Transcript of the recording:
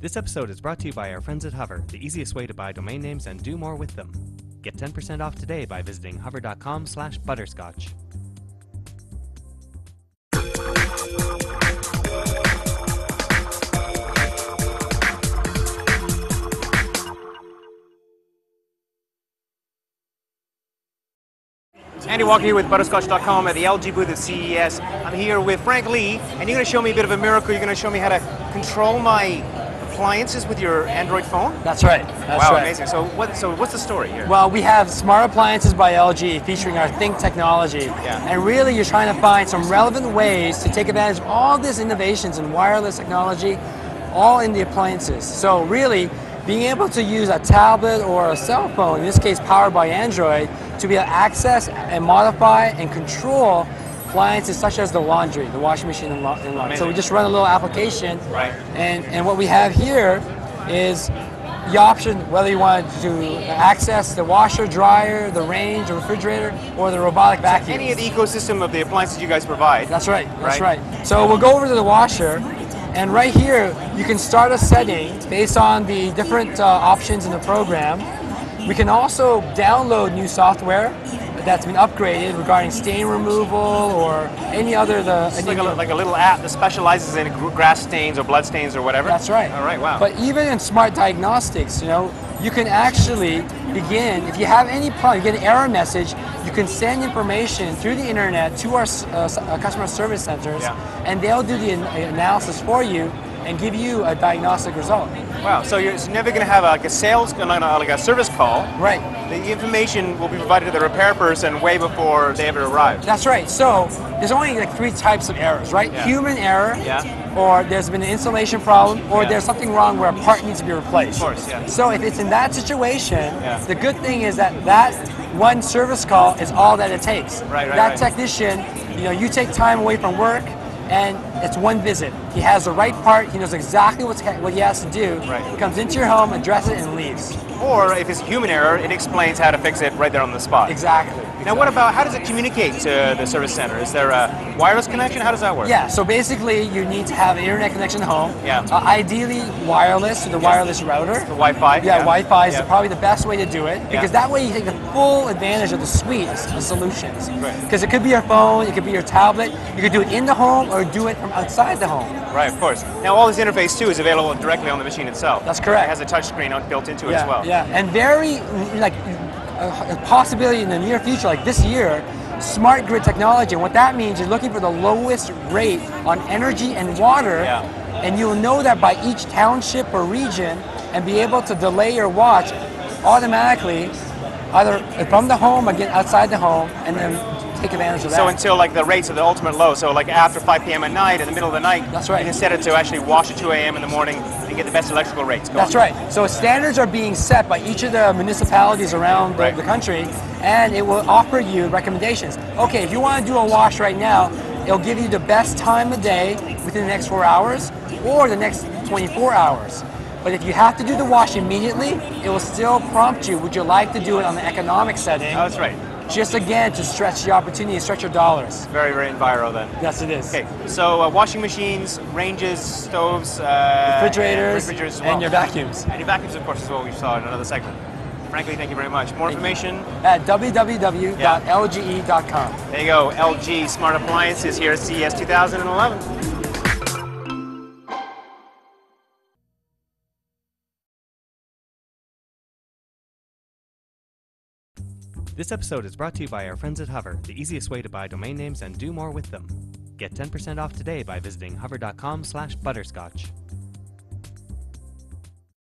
This episode is brought to you by our friends at Hover, the easiest way to buy domain names and do more with them. Get 10% off today by visiting hover.com/butterscotch. Andy Walker here with butterscotch.com at the LG booth at CES. I'm here with Frank Lee, and you're going to show me a bit of a miracle. You're going to show me how to control my appliances with your Android phone? That's right. Wow, amazing. So what's the story here? Well, we have smart appliances by LG featuring our THiNQ technology. Yeah. And really, you're trying to find some relevant ways to take advantage of all these innovations in wireless technology, all in the appliances. So really, being able to use a tablet or a cell phone, in this case powered by Android, to be able to access and modify and control appliances such as the laundry, the washing machine and laundry. So we just run a little application, right. And what we have here is the option whether you want to access the washer, dryer, the range, the refrigerator, or the robotic vacuum. Any of the ecosystem of the appliances you guys provide. That's right, that's right. So we'll go over to the washer. And right here, you can start a setting based on the different options in the program. We can also download new software that's been upgraded regarding stain removal or any other. Like a little app that specializes in grass stains or blood stains or whatever. That's right. All right, wow. But even in smart diagnostics, you can actually begin, if you have any problem, you get an error message, you can send information through the internet to our customer service centers, yeah. And they'll do the analysis for you and give you a diagnostic result. Wow, so you're never going to have like a service call. Right. The information will be provided to the repair person way before they ever arrive. That's right. So there's only like three types of errors, right? Yeah. Human error, yeah. Or there's been an installation problem, or yeah. There's something wrong where a part needs to be replaced. Of course, yeah. So if it's in that situation, yeah. The good thing is that one service call is all that it takes. Right, right, that technician, you take time away from work, and it's one visit. He has the right part, he knows exactly what he has to do, right. He comes into your home, addresses it, and leaves. Or if it's human error, it explains how to fix it right there on the spot. Exactly. Now what about, how does it communicate to the service center? Is there a wireless connection? How does that work? Yeah, so basically you need to have an internet connection home. Yeah. Ideally wireless, so the wireless router. The Wi-Fi. Yeah, Wi-Fi is probably the best way to do it, because that way you take the full advantage of the suite of solutions. Right. Because it could be your phone, it could be your tablet, you could do it in the home or do it from outside the home. Right, of course. Now all this interface too is available directly on the machine itself. That's correct. It has a touch screen built into it as well. Yeah, and a possibility in the near future, like this year, smart grid technology. And what that means, you're looking for the lowest rate on energy and water, yeah. And you'll know that by each township or region, and be able to delay your watch automatically, either from the home or get outside the home, and then take advantage of that. So until like the rates are the ultimate low, so like after 5 p.m. at night, in the middle of the night, that's right. You can set it to actually watch at 2 a.m. in the morning, get the best electrical rates. That's right. So standards are being set by each of the municipalities around the country, and it will offer you recommendations. Okay, if you want to do a wash right now, it'll give you the best time of day within the next 4 hours or the next 24 hours. But if you have to do the wash immediately, it will still prompt you, would you like to do it on the economic setting? Oh, that's right. Just again to stretch the opportunity, stretch your dollars. Very, very enviro then. Yes, it is. Okay, so washing machines, ranges, stoves, refrigerators as well. And your vacuums. And your vacuums, of course, is what we saw in another segment. Frankly, thank you very much. More information at www.lge.com. There you go, LG Smart Appliances here at CES 2011. This episode is brought to you by our friends at Hover, the easiest way to buy domain names and do more with them. Get 10% off today by visiting hover.com/butterscotch.